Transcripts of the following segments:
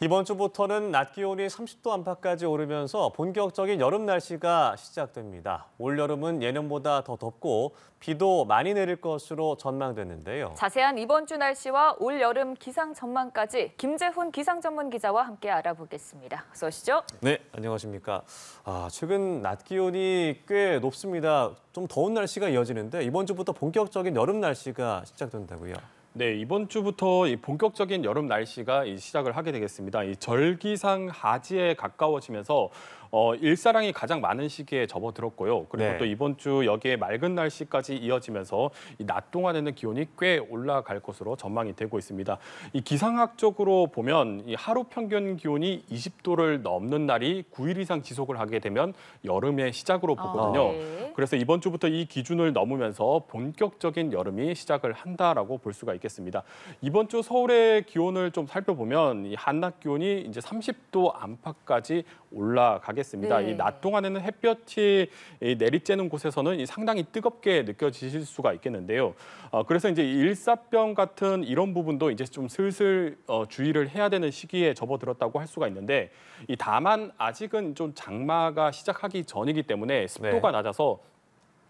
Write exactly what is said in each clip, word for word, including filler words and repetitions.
이번 주부터는 낮 기온이 삼십 도 안팎까지 오르면서 본격적인 여름 날씨가 시작됩니다. 올여름은 예년보다 더 덥고 비도 많이 내릴 것으로 전망됐는데요. 자세한 이번 주 날씨와 올여름 기상 전망까지 김재훈 기상전문기자와 함께 알아보겠습니다. 어서 오시죠. 네, 안녕하십니까. 아, 최근 낮 기온이 꽤 높습니다. 좀 더운 날씨가 이어지는데 이번 주부터 본격적인 여름 날씨가 시작된다고요. 네, 이번 주부터 이 본격적인 여름 날씨가 이 시작을 하게 되겠습니다. 이 절기상 하지에 가까워지면서 어, 일사량이 가장 많은 시기에 접어들었고요. 그리고 네. 또 이번 주 여기에 맑은 날씨까지 이어지면서 이 낮 동안에는 기온이 꽤 올라갈 것으로 전망이 되고 있습니다. 이 기상학적으로 보면 이 하루 평균 기온이 이십 도를 넘는 날이 구 일 이상 지속을 하게 되면 여름의 시작으로 보거든요. 아, 네. 그래서 이번 주부터 이 기준을 넘으면서 본격적인 여름이 시작을 한다라고 볼 수가 있습니다. 겠습니다. 이번 주 서울의 기온을 좀 살펴보면 이 한낮 기온이 이제 삼십 도 안팎까지 올라가겠습니다. 네. 이 낮 동안에는 햇볕이 내리쬐는 곳에서는 이 상당히 뜨겁게 느껴지실 수가 있겠는데요. 어, 그래서 이제 일사병 같은 이런 부분도 이제 좀 슬슬 어, 주의를 해야 되는 시기에 접어들었다고 할 수가 있는데, 이 다만 아직은 좀 장마가 시작하기 전이기 때문에 습도가 네. 낮아서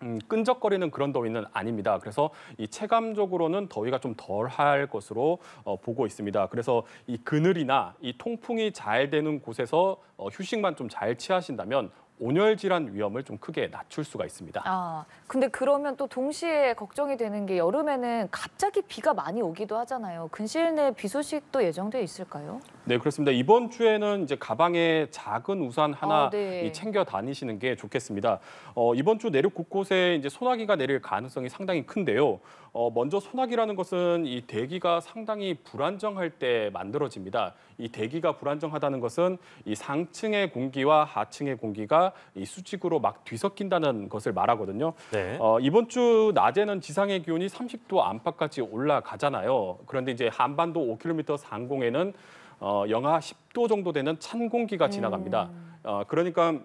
음, 끈적거리는 그런 더위는 아닙니다. 그래서 이 체감적으로는 더위가 좀 덜할 것으로 어, 보고 있습니다. 그래서 이 그늘이나 이 통풍이 잘 되는 곳에서 어, 휴식만 좀 잘 취하신다면 온열 질환 위험을 좀 크게 낮출 수가 있습니다. 아, 근데 그러면 또 동시에 걱정이 되는 게 여름에는 갑자기 비가 많이 오기도 하잖아요. 근시일 내에 비 소식도 예정돼 있을까요? 네, 그렇습니다. 이번 주에는 이제 가방에 작은 우산 하나 아, 네. 챙겨 다니시는 게 좋겠습니다. 어, 이번 주 내륙 곳곳에 이제 소나기가 내릴 가능성이 상당히 큰데요. 어, 먼저 소나기라는 것은 이 대기가 상당히 불안정할 때 만들어집니다. 이 대기가 불안정하다는 것은 이 상층의 공기와 하층의 공기가 이 수직으로 막 뒤섞인다는 것을 말하거든요. 네. 어, 이번 주 낮에는 지상의 기온이 삼십 도 안팎까지 올라가잖아요. 그런데 이제 한반도 오 킬로미터 상공에는 어, 영하 십 도 정도 되는 찬 공기가 지나갑니다. 음. 어, 그러니까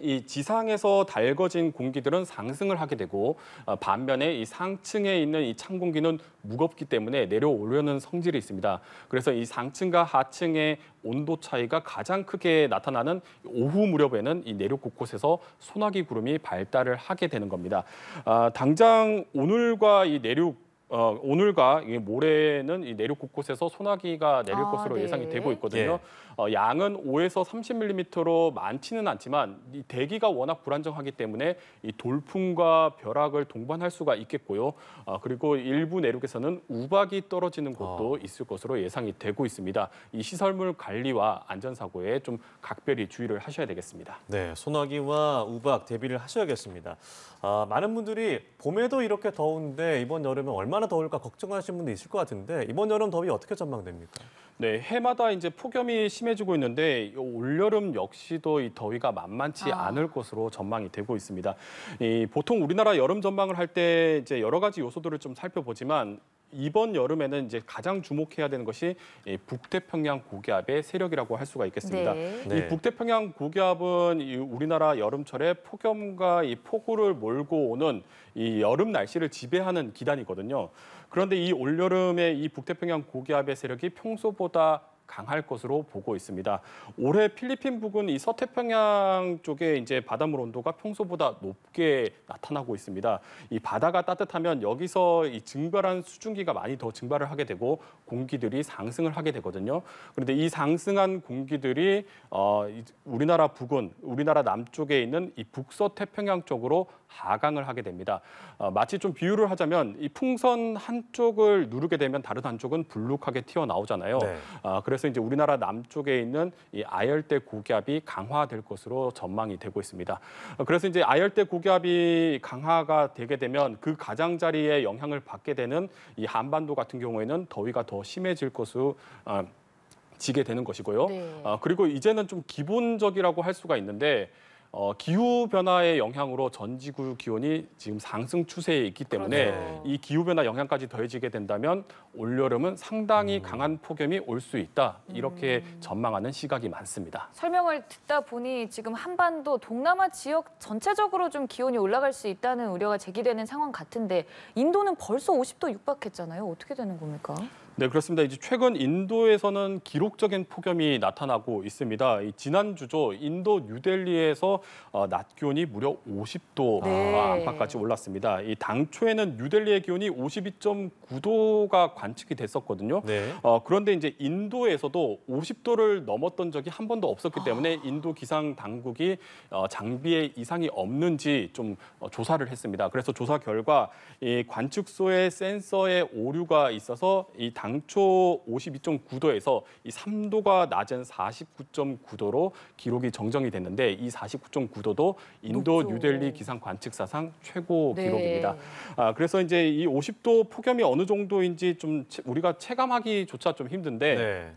이 지상에서 달궈진 공기들은 상승을 하게 되고, 반면에 이 상층에 있는 이 찬 공기는 무겁기 때문에 내려오려는 성질이 있습니다. 그래서 이 상층과 하층의 온도 차이가 가장 크게 나타나는 오후 무렵에는 이 내륙 곳곳에서 소나기 구름이 발달을 하게 되는 겁니다. 아, 당장 오늘과 이 내륙 어, 오늘과 모레는 이 내륙 곳곳에서 소나기가 내릴 아, 것으로 네. 예상이 되고 있거든요. 예. 어, 양은 오에서 삼십 밀리미터로 많지는 않지만 이 대기가 워낙 불안정하기 때문에 이 돌풍과 벼락을 동반할 수가 있겠고요. 어, 그리고 일부 내륙에서는 우박이 떨어지는 곳도 아. 있을 것으로 예상이 되고 있습니다. 이 시설물 관리와 안전사고에 좀 각별히 주의를 하셔야 되겠습니다. 네, 소나기와 우박 대비를 하셔야겠습니다. 아, 많은 분들이 봄에도 이렇게 더운데 이번 여름에 얼마나 더울까 걱정하시는 분도 있을 것 같은데, 이번 여름 더위 어떻게 전망됩니까? 네, 해마다 이제 폭염이 심해지고 있는데 올여름 역시도 이 더위가 만만치 아. 않을 것으로 전망이 되고 있습니다. 이, 보통 우리나라 여름 전망을 할 때 이제 여러 가지 요소들을 좀 살펴보지만 이번 여름에는 이제 가장 주목해야 되는 것이 이 북태평양 고기압의 세력이라고 할 수가 있겠습니다. 네. 네. 이 북태평양 고기압은 이 우리나라 여름철에 폭염과 이 폭우를 몰고 오는 이 여름 날씨를 지배하는 기단이거든요. 그런데 이 올여름에 이 북태평양 고기압의 세력이 평소보다 강할 것으로 보고 있습니다. 올해 필리핀 북은 이 서태평양 쪽에 이제 바닷물 온도가 평소보다 높게 나타나고 있습니다. 이 바다가 따뜻하면 여기서 이 증발한 수증기가 많이 더 증발을 하게 되고 공기들이 상승을 하게 되거든요. 그런데 이 상승한 공기들이 어, 우리나라 북은 우리나라 남쪽에 있는 이 북서태평양 쪽으로 하강을 하게 됩니다. 어, 마치 좀 비유를 하자면 이 풍선 한쪽을 누르게 되면 다른 한쪽은 불룩하게 튀어나오잖아요. 네. 어, 그래서 이제 우리나라 남쪽에 있는 이 아열대 고기압이 강화될 것으로 전망이 되고 있습니다. 그래서 이제 아열대 고기압이 강화가 되게 되면 그 가장자리에 영향을 받게 되는 이 한반도 같은 경우에는 더위가 더 심해질 것으로 어, 지게 되는 것이고요. 네. 어, 그리고 이제는 좀 기본적이라고 할 수가 있는데, 어, 기후변화의 영향으로 전 지구 기온이 지금 상승 추세에 있기 때문에 그렇죠. 이 기후변화 영향까지 더해지게 된다면 올여름은 상당히 음. 강한 폭염이 올 수 있다. 이렇게 음. 전망하는 시각이 많습니다. 설명을 듣다 보니 지금 한반도 동남아 지역 전체적으로 좀 기온이 올라갈 수 있다는 우려가 제기되는 상황 같은데, 인도는 벌써 오십 도 육박했잖아요. 어떻게 되는 겁니까? 네, 그렇습니다. 이제 최근 인도에서는 기록적인 폭염이 나타나고 있습니다. 지난주죠. 인도 뉴델리에서 낮 기온이 무려 오십 도 네. 안팎까지 올랐습니다. 이 당초에는 뉴델리의 기온이 오십이 점 구 도가 관측이 됐었거든요. 네. 어, 그런데 이제 인도에서도 오십 도를 넘었던 적이 한 번도 없었기 때문에 인도 기상 당국이 장비에 이상이 없는지 좀 조사를 했습니다. 그래서 조사 결과 이 관측소의 센서에 오류가 있어서 이 당초 오십이 점 구 도에서 이 삼 도가 낮은 사십구 점 구 도로 기록이 정정이 됐는데 이 사십구 점 구 도도 인도 높죠. 뉴델리 기상 관측 사상 최고 네. 기록입니다. 아, 그래서 이제 이 오십 도 폭염이 어느 정도인지 좀 우리가 체감하기조차 좀 힘든데 네.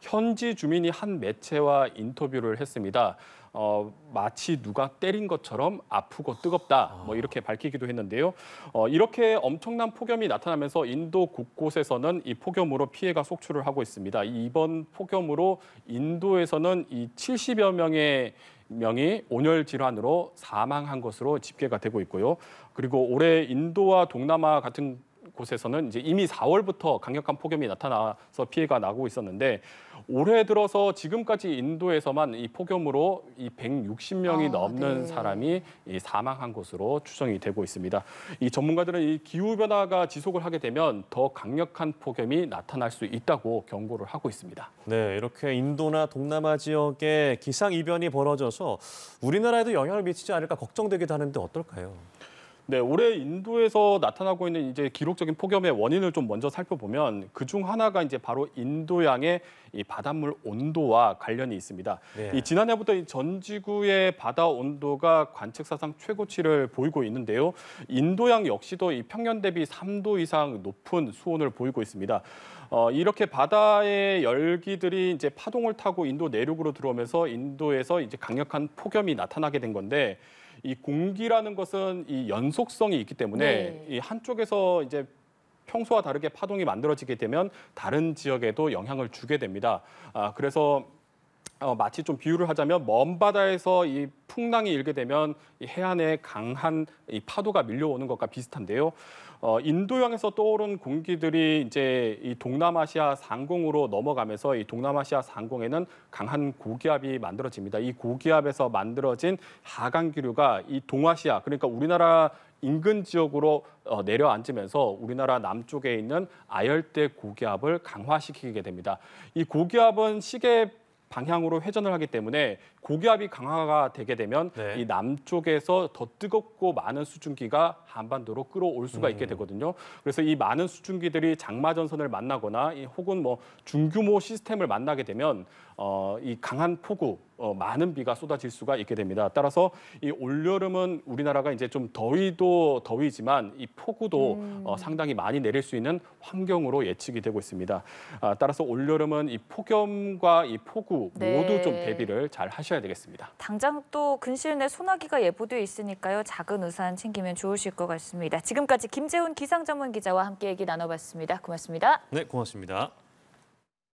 현지 주민이 한 매체와 인터뷰를 했습니다. 어, 마치 누가 때린 것처럼 아프고 뜨겁다 뭐 이렇게 밝히기도 했는데요. 어, 이렇게 엄청난 폭염이 나타나면서 인도 곳곳에서는 이 폭염으로 피해가 속출을 하고 있습니다. 이번 폭염으로 인도에서는 이 칠십여 명의 명이 온열 질환으로 사망한 것으로 집계가 되고 있고요. 그리고 올해 인도와 동남아 같은 곳에서는 이제 이미 사월부터 강력한 폭염이 나타나서 피해가 나고 있었는데 올해 들어서 지금까지 인도에서만 이 폭염으로 이 백육십 명이 아, 넘는 네. 사람이 이 사망한 것으로 추정이 되고 있습니다. 이 전문가들은 이 기후 변화가 지속을 하게 되면 더 강력한 폭염이 나타날 수 있다고 경고를 하고 있습니다. 네, 이렇게 인도나 동남아 지역에 기상 이변이 벌어져서 우리나라에도 영향을 미치지 않을까 걱정되기도 하는데 어떨까요? 네, 올해 인도에서 나타나고 있는 이제 기록적인 폭염의 원인을 좀 먼저 살펴보면 그중 하나가 이제 바로 인도양의 이 바닷물 온도와 관련이 있습니다. 네. 이 지난해부터 이 전 지구의 바다 온도가 관측 사상 최고치를 보이고 있는데요. 인도양 역시도 이 평년 대비 삼 도 이상 높은 수온을 보이고 있습니다. 어, 이렇게 바다의 열기들이 이제 파동을 타고 인도 내륙으로 들어오면서 인도에서 이제 강력한 폭염이 나타나게 된 건데 이 공기라는 것은 이 연속성이 있기 때문에 네. 이 한쪽에서 이제 평소와 다르게 파동이 만들어지게 되면 다른 지역에도 영향을 주게 됩니다. 아, 그래서 어, 마치 좀 비유를 하자면 먼 바다에서 이 풍랑이 일게 되면 이 해안에 강한 이 파도가 밀려오는 것과 비슷한데요. 어, 인도양에서 떠오른 공기들이 이제 이 동남아시아 상공으로 넘어가면서 이 동남아시아 상공에는 강한 고기압이 만들어집니다. 이 고기압에서 만들어진 하강기류가 이 동아시아, 그러니까 우리나라 인근 지역으로 내려앉으면서 우리나라 남쪽에 있는 아열대 고기압을 강화시키게 됩니다. 이 고기압은 시계 방향으로 회전을 하기 때문에 고기압이 강화가 되게 되면 네. 이 남쪽에서 더 뜨겁고 많은 수증기가 한반도로 끌어올 수가 있게 되거든요. 그래서 이 많은 수증기들이 장마전선을 만나거나 혹은 뭐 중규모 시스템을 만나게 되면 어, 이 강한 폭우, 어, 많은 비가 쏟아질 수가 있게 됩니다. 따라서 이 올여름은 우리나라가 이제 좀 더위도 더위지만 이 폭우도 음. 어, 상당히 많이 내릴 수 있는 환경으로 예측이 되고 있습니다. 아, 따라서 올여름은 이 폭염과 이 폭우 네. 모두 좀 대비를 잘 하셔야 되겠습니다. 당장 또 근시일 내 소나기가 예보돼 있으니까요. 작은 우산 챙기면 좋으실 것 같습니다. 지금까지 김재훈 기상전문기자와 함께 얘기 나눠봤습니다. 고맙습니다. 네, 고맙습니다.